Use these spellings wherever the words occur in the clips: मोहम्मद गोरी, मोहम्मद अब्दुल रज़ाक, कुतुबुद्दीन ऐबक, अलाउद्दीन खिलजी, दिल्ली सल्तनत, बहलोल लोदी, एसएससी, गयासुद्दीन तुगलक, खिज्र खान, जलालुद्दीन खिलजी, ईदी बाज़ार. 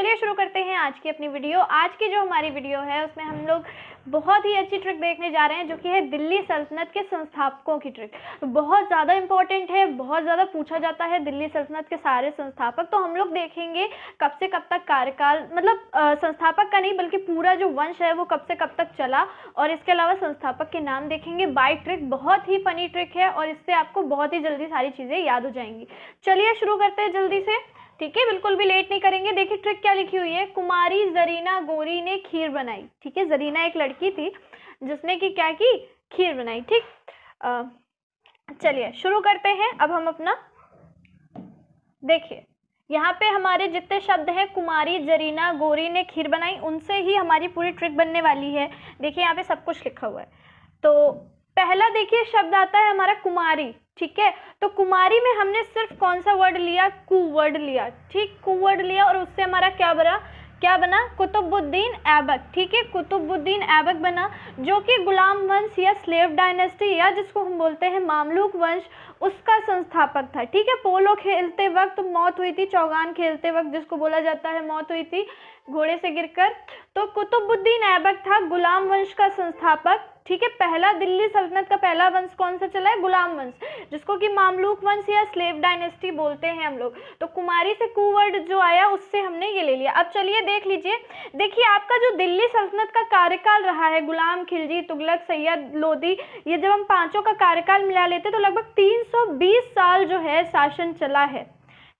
चलिए शुरू करते हैं आज की अपनी वीडियो। आज की जो हमारी वीडियो है उसमें हम लोग बहुत ही अच्छी ट्रिक देखने जा रहे हैं, जो कि है दिल्ली सल्तनत के संस्थापकों की ट्रिक। बहुत ज़्यादा इंपॉर्टेंट है, बहुत ज़्यादा पूछा जाता है दिल्ली सल्तनत के सारे संस्थापक। तो हम लोग देखेंगे कब से कब तक कार्यकाल, मतलब संस्थापक का नहीं बल्कि पूरा जो वंश है वो कब से कब तक चला, और इसके अलावा संस्थापक के नाम देखेंगे बाय ट्रिक। बहुत ही फनी ट्रिक है और इससे आपको बहुत ही जल्दी सारी चीज़ें याद हो जाएंगी। चलिए शुरू करते हैं जल्दी से, ठीक है, बिल्कुल भी लेट नहीं करेंगे। देखिए ट्रिक क्या लिखी हुई है, कुमारी जरीना गोरी ने खीर बनाई। ठीक है, जरीना एक लड़की थी जिसने कि क्या की, खीर बनाई। ठीक, चलिए शुरू करते हैं अब हम अपना। देखिए यहाँ पे हमारे जितने शब्द हैं, कुमारी जरीना गोरी ने खीर बनाई, उनसे ही हमारी पूरी ट्रिक बनने वाली है। देखिए यहाँ पे सब कुछ लिखा हुआ है। तो पहला देखिए शब्द आता है हमारा कुमारी। ठीक है, तो कुमारी में हमने सिर्फ कौन सा वर्ड लिया, कु वर्ड लिया। ठीक, कु वर्ड लिया और उससे हमारा क्या बना कुतुबुद्दीन ऐबक। ठीक है, कुतुबुद्दीन ऐबक बना, जो कि गुलाम वंश या स्लेव डायनेस्टी या जिसको हम बोलते हैं मामलूक वंश, उसका संस्थापक था। ठीक है, पोलो खेलते वक्त मौत हुई थी, चौगान खेलते वक्त जिसको बोला जाता है मौत हुई थी घोड़े से गिरकर। तो कुतुबुद्दीन ऐबक था गुलाम वंश का संस्थापक। ठीक है, पहला दिल्ली सल्तनत का पहला वंश कौन सा चला है, गुलाम वंश, जिसको कि मामलूक वंश या स्लेव डायनेस्टी बोलते हैं हम लोग। तो कुमारी से कु वर्ड जो आया उससे हमने ये ले लिया। अब चलिए देख लीजिए, देखिए आपका जो दिल्ली सल्तनत का कार्यकाल रहा है, गुलाम, खिलजी, तुगलक, सैयद, लोदी, ये जब हम पाँचों का कार्यकाल मिला लेते तो लगभग 320 साल जो है शासन चला है।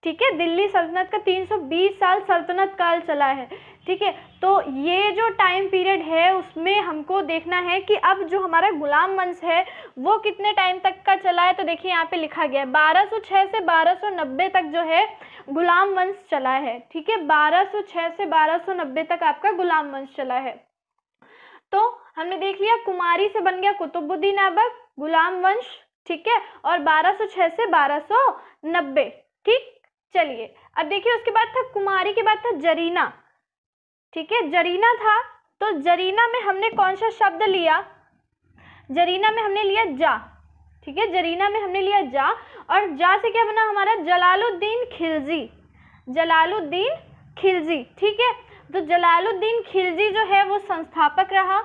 ठीक है, दिल्ली सल्तनत का 320 साल सल्तनत काल चला है। ठीक है, तो ये जो टाइम पीरियड है उसमें हमको देखना है कि अब जो हमारा गुलाम वंश है वो कितने टाइम तक का चला है। तो देखिए यहाँ पे लिखा गया है 1206 से 1290 तक जो है गुलाम वंश चला है। ठीक है, 1206 से 1290 तक आपका गुलाम वंश चला है। तो हमने देख लिया कुमारी से बन गया कुतुबुद्दीन ऐबक, गुलाम वंश। ठीक है, और 1206 से 1290। ठीक, चलिए अब देखिए उसके बाद था कुमारी, के बाद था जरीना। ठीक है, जरीना था, तो जरीना में हमने कौन सा शब्द लिया, जरीना में हमने लिया जा। ठीक है, जरीना में हमने लिया जा, और जा से क्या बना हमारा, जलालुद्दीन खिलजी, जलालुद्दीन खिलजी। ठीक है, तो जलालुद्दीन खिलजी जो है वो संस्थापक रहा,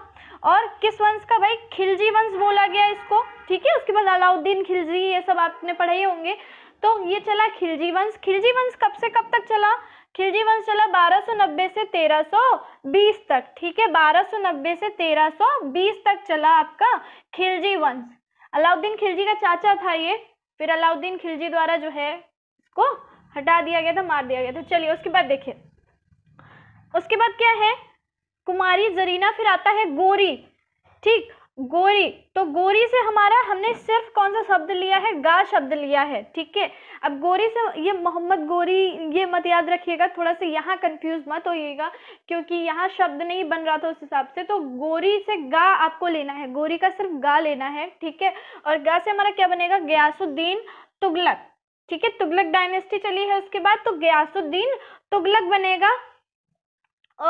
और किस वंश का भाई, खिलजी वंश बोला गया इसको। ठीक है, उसके बाद अलाउद्दीन खिलजी, ये सब आपने पढ़े होंगे। तो ये चला खिलजी वंश। खिलजी वंश कब से कब तक चला, खिलजी वंश चला 1290 से 1320 तक। ठीक है, 1290 से 1320 तक चला आपका खिलजी वंश। अलाउद्दीन खिलजी का चाचा था ये, फिर अलाउद्दीन खिलजी द्वारा जो है इसको हटा दिया गया था, मार दिया गया था। चलिए उसके बाद देखिए, उसके बाद क्या है, कुमारी जरीना, फिर आता है गोरी। ठीक, गोरी, तो गोरी से हमारा हमने सिर्फ कौन सा शब्द लिया है, गा शब्द लिया है। ठीक है, अब गोरी से ये मोहम्मद गोरी, ये मत याद रखिएगा, थोड़ा सा यहाँ कंफ्यूज मत होइएगा क्योंकि यहाँ शब्द नहीं बन रहा था उस हिसाब से। तो गोरी से गा आपको लेना है, गोरी का सिर्फ गा लेना है। ठीक है, और गा से हमारा क्या बनेगा, गयासुद्दीन तुगलक। ठीक है, तुगलक डायनेस्टी चली है उसके बाद, तो गयासुद्दीन तुगलक बनेगा।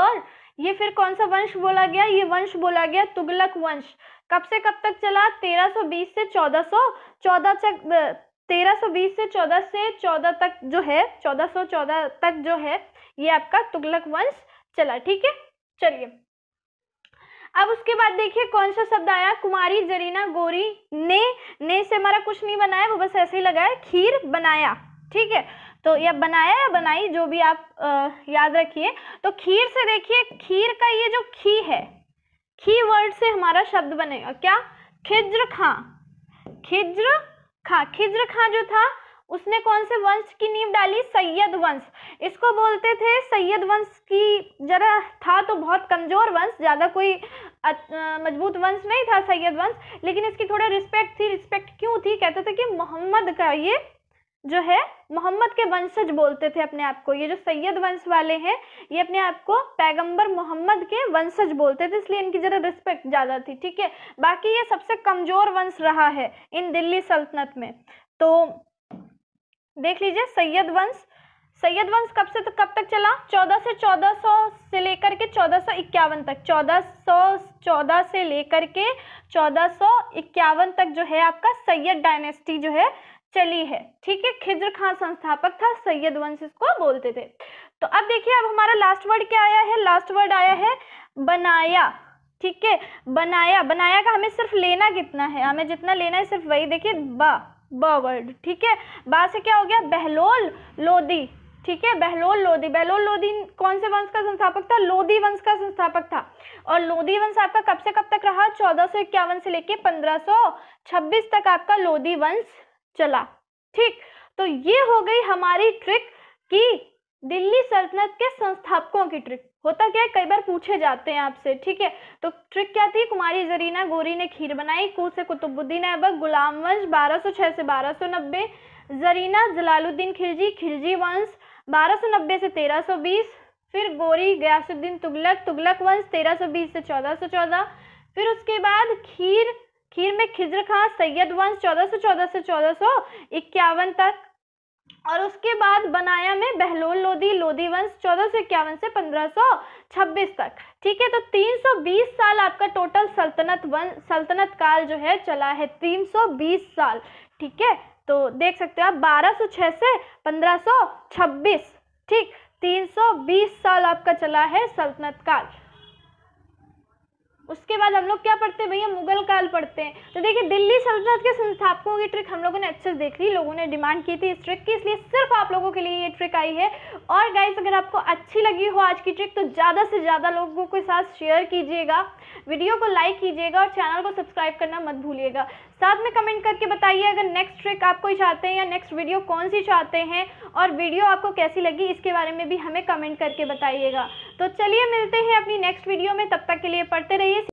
और ये फिर कौन सा वंश बोला गया, ये वंश बोला गया तुगलक वंश। कब से कब तक चला, 1320 से 1414 तक, 1320 से 14 तक जो है, 1414 तक जो है ये आपका तुगलक वंश चला। ठीक है, चलिए अब उसके बाद देखिए कौन सा शब्द आया, कुमारी जरीना गोरी ने से हमारा कुछ नहीं बनाया, वो बस ऐसे ही लगाया, खीर बनाया। ठीक है, तो या बनाया या बनाई, जो भी आप याद रखिए। तो खीर से देखिए, खीर का ये जो खी है, खी वर्ड से हमारा शब्द बनेगा क्या, खिज्र खान, खिज्र खान। खिज्र खान जो था उसने कौन से वंश की नींव डाली, सैयद वंश, इसको बोलते थे सैयद वंश की। जरा था तो बहुत कमजोर वंश, ज़्यादा कोई मजबूत वंश नहीं था सैयद वंश, लेकिन इसकी थोड़ा रिस्पेक्ट थी। रिस्पेक्ट क्यों थी, कहते थे कि मोहम्मद का ये जो है, मोहम्मद के वंशज बोलते थे अपने आप को। ये जो सैयद वंश वाले हैं ये अपने आप को पैगंबर मोहम्मद के वंशज बोलते थे, इसलिए इनकी जरा रिस्पेक्ट ज़्यादा थी। ठीक है, बाकी ये सबसे कमज़ोर वंश रहा है इन दिल्ली सल्तनत में। तो देख लीजिए सैयद वंश, सैयद वंश कब से कब तक चला, 1400 से लेकर के 1451 तक, 1414 से लेकर के 1451 तक जो है आपका सैयद डायनेस्टी जो है चली है। ठीक है, खिज्र खान संस्थापक था, सैयद वंश इसको बोलते थे। तो अब देखिए अब हमारा लास्ट वर्ड क्या आया है, लास्ट वर्ड आया है बनाया। ठीक है, बनाया, बनाया का हमें सिर्फ लेना कितना है, हमें जितना लेना है सिर्फ वही, देखिए बा वर्ड। ठीक है, बा से क्या हो गया, बहलोल लोदी। ठीक है, बहलोल लोदी, बहलोल लोदी कौन से वंश का संस्थापक था, लोदी वंश का संस्थापक था। और लोदी वंश आपका कब से कब तक रहा, 1451 से लेके 1526 तक आपका लोदी वंश चला। ठीक, तो ये हो गई हमारी ट्रिक की दिल्ली सल्तनत के संस्थापकों की ट्रिक। होता क्या है, कई बार पूछे जाते हैं आपसे। ठीक है, तो ट्रिक क्या थी, कुमारी जरीना गोरी ने खीर बनाई, कू से कुतुबुद्दीन ऐबक, गुलाम वंश 1206 से 1290, जरीना जलालुद्दीन खिलजी, खिलजी वंश 1290 से 1320, फिर गोरी गयासुद्दीन तुगलक, तुगलक वंश 1320 से 1414, फिर उसके बाद खीर में खिज्र खान, सैयद वंश 1414 से 1451 तक, और उसके बाद बनाया में बहलोल लोदी, लोदी वंश 1451 से 1526 तक। ठीक है, तो 320 साल आपका टोटल सल्तनत काल जो है चला है, 320 साल। ठीक है, तो देख सकते हो आप 1206 से 1526। ठीक, 320 साल आपका चला है सल्तनत काल। उसके बाद हम लोग क्या पढ़ते हैं भैया, मुगल काल पढ़ते हैं। तो देखिए दिल्ली सल्तनत के संस्थापकों की ट्रिक हम लोगों ने अच्छे से देख ली, लोगों ने डिमांड की थी इस ट्रिक की, इसलिए सिर्फ आप लोगों के लिए ये ट्रिक आई है। और गाइस अगर आपको अच्छी लगी हो आज की ट्रिक तो ज़्यादा से ज़्यादा लोगों के साथ शेयर कीजिएगा, वीडियो को लाइक कीजिएगा और चैनल को सब्सक्राइब करना मत भूलिएगा। साथ में कमेंट करके बताइए अगर नेक्स्ट ट्रिक आप कोई चाहते हैं या नेक्स्ट वीडियो कौन सी चाहते हैं, और वीडियो आपको कैसी लगी इसके बारे में भी हमें कमेंट करके बताइएगा। तो चलिए मिलते हैं अपनी नेक्स्ट वीडियो में, तब तक के लिए पढ़ते रहिए।